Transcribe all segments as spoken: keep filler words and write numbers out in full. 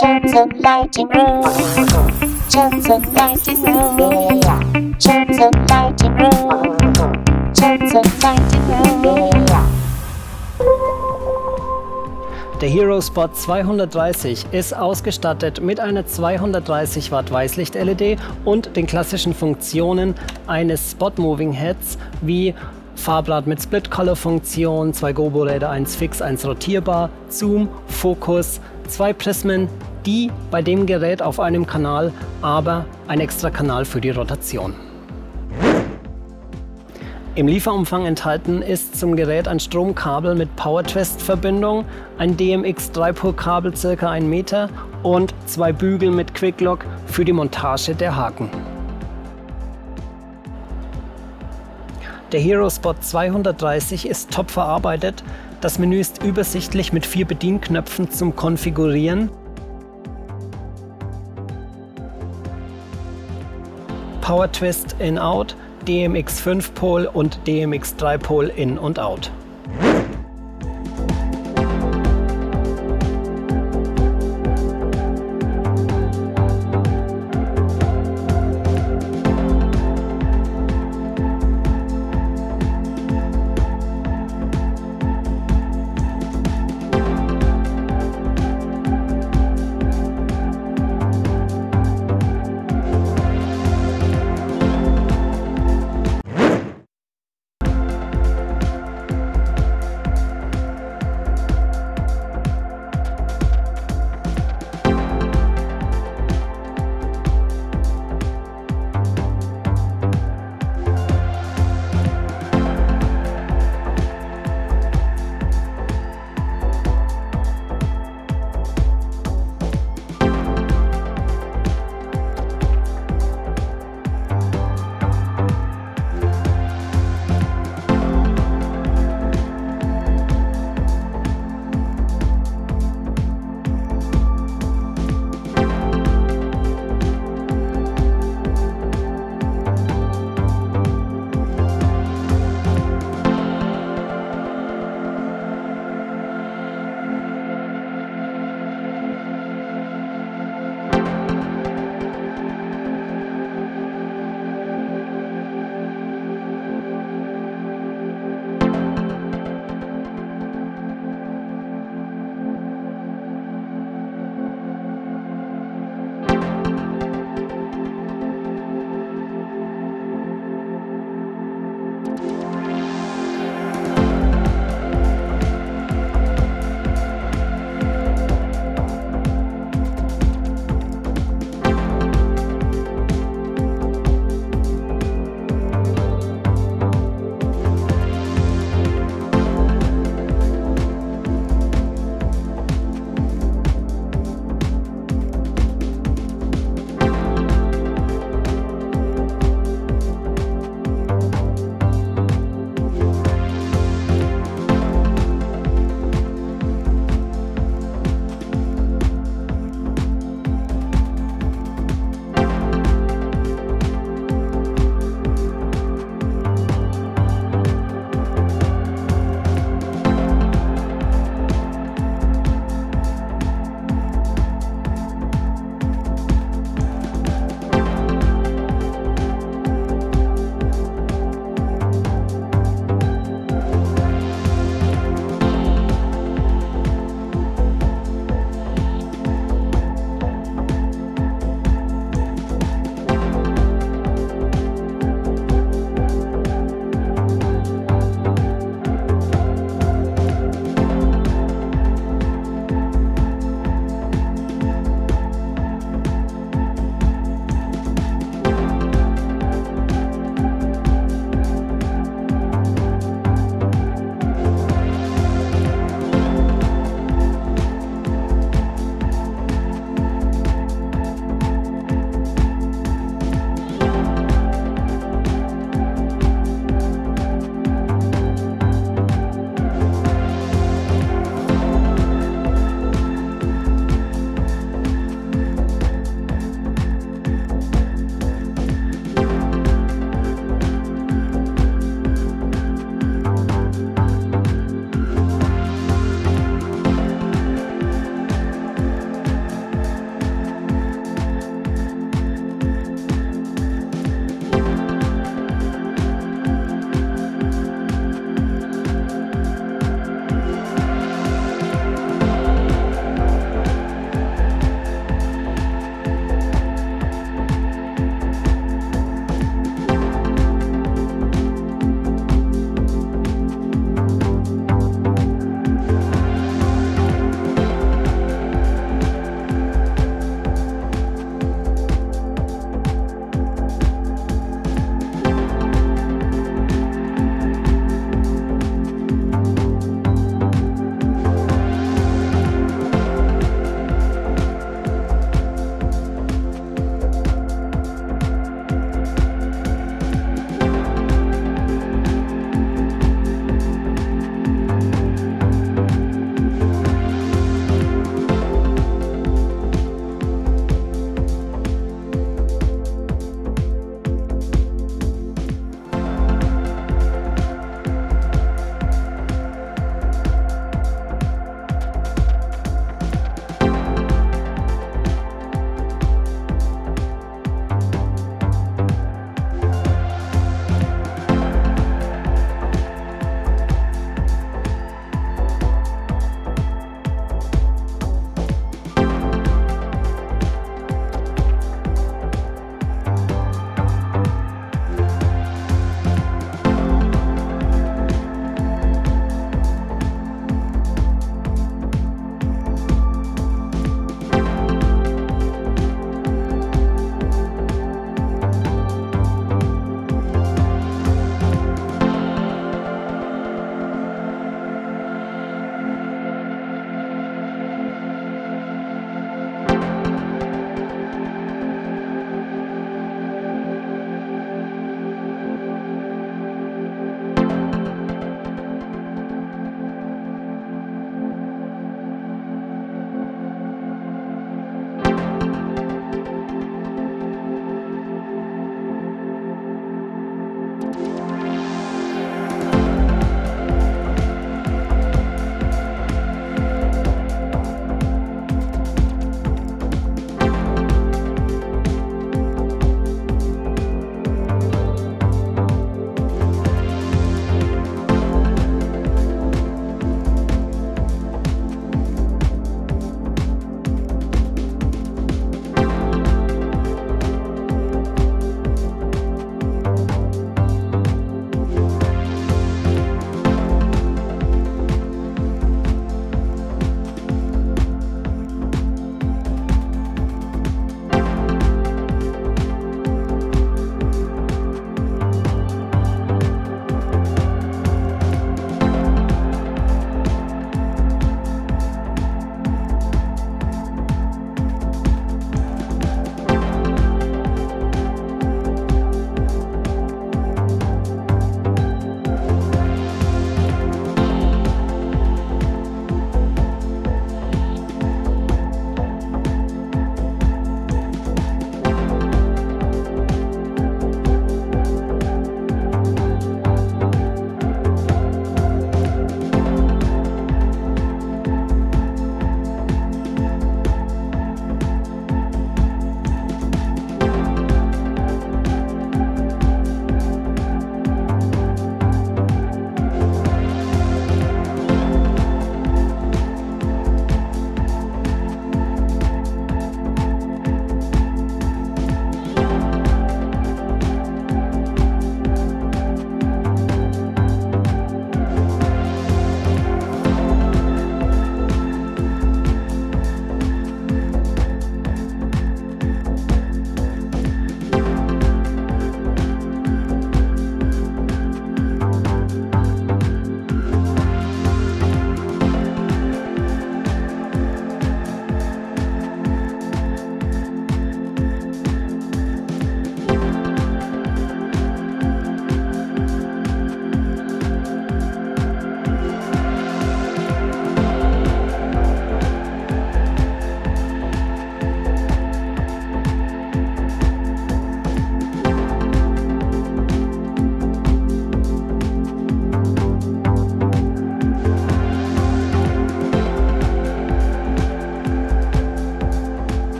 Johnson Lighting Room. Johnson Lighting Room. Yeah. Johnson Lighting Room. Johnson Lighting Room. Yeah. Der Hero Spot zweihundertdreißig ist ausgestattet mit einer zweihundertdreißig Watt Weißlicht-L E D und den klassischen Funktionen eines Spot-Moving-Heads wie Farbrad mit Split-Color-Funktion, zwei Gobo-Räder, eins fix, eins rotierbar, Zoom, Fokus, zwei Prismen, die bei dem Gerät auf einem Kanal, aber ein extra Kanal für die Rotation. Im Lieferumfang enthalten ist zum Gerät ein Stromkabel mit Power-Twist-Verbindung, ein D M X drei Pol Kabel circa einen Meter und zwei Bügel mit QuickLock für die Montage der Haken. Der Hero Spot zweihundertdreißig ist top verarbeitet, das Menü ist übersichtlich mit vier Bedienknöpfen zum Konfigurieren. Power-Twist In-Out, D M X fünf Pol und D M X drei Pol in und out.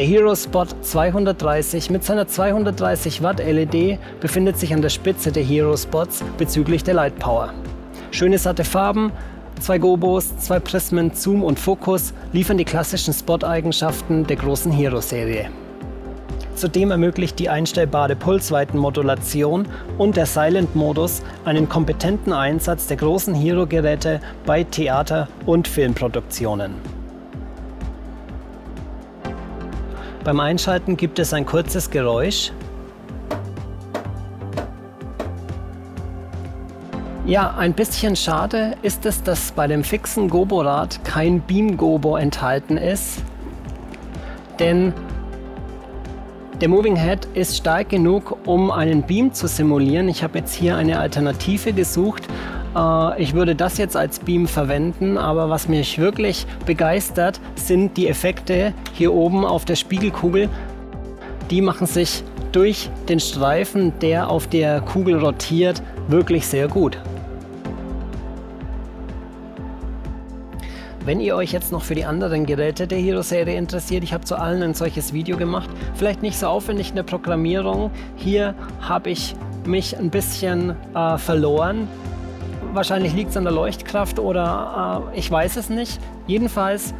Der Hero Spot zweihundertdreißig mit seiner zweihundertdreißig Watt L E D befindet sich an der Spitze der Hero Spots bezüglich der Light Power. Schöne satte Farben, zwei Gobos, zwei Prismen, Zoom und Fokus liefern die klassischen Spot-Eigenschaften der großen Hero-Serie. Zudem ermöglicht die einstellbare Pulsweitenmodulation und der Silent-Modus einen kompetenten Einsatz der großen Hero-Geräte bei Theater- und Filmproduktionen. Beim Einschalten gibt es ein kurzes Geräusch. Ja, ein bisschen schade ist es, dass bei dem fixen Gobo-Rad kein Beam-Gobo enthalten ist, denn der Moving Head ist stark genug, um einen Beam zu simulieren. Ich habe jetzt hier eine Alternative gesucht. Ich würde das jetzt als Beam verwenden, aber was mich wirklich begeistert, sind die Effekte hier oben auf der Spiegelkugel. Die machen sich durch den Streifen, der auf der Kugel rotiert, wirklich sehr gut. Wenn ihr euch jetzt noch für die anderen Geräte der Hero-Serie interessiert, ich habe zu allen ein solches Video gemacht, vielleicht nicht so aufwendig in der Programmierung. Hier habe ich mich ein bisschen äh, verloren. Wahrscheinlich liegt es an der Leuchtkraft oder äh, ich weiß es nicht. Jedenfalls,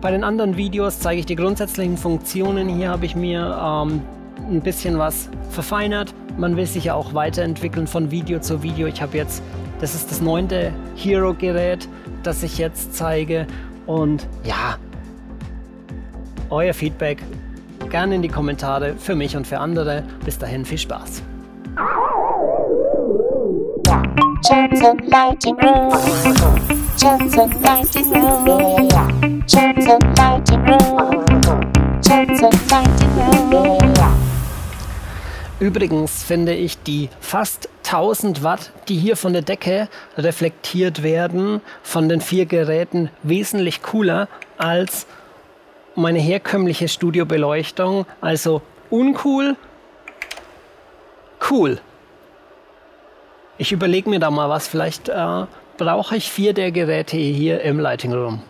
bei den anderen Videos zeige ich die grundsätzlichen Funktionen. Hier habe ich mir ähm, ein bisschen was verfeinert. Man will sich ja auch weiterentwickeln von Video zu Video. Ich habe jetzt, das ist das neunte Hero-Gerät, das ich jetzt zeige, und ja, euer Feedback gerne in die Kommentare für mich und für andere. Bis dahin viel Spaß. Übrigens finde ich die fast tausend Watt, die hier von der Decke reflektiert werden, von den vier Geräten wesentlich cooler als meine herkömmliche Studiobeleuchtung. Also uncool, cool. Ich überlege mir da mal was, vielleicht äh, brauche ich vier der Geräte hier im Lighting Room.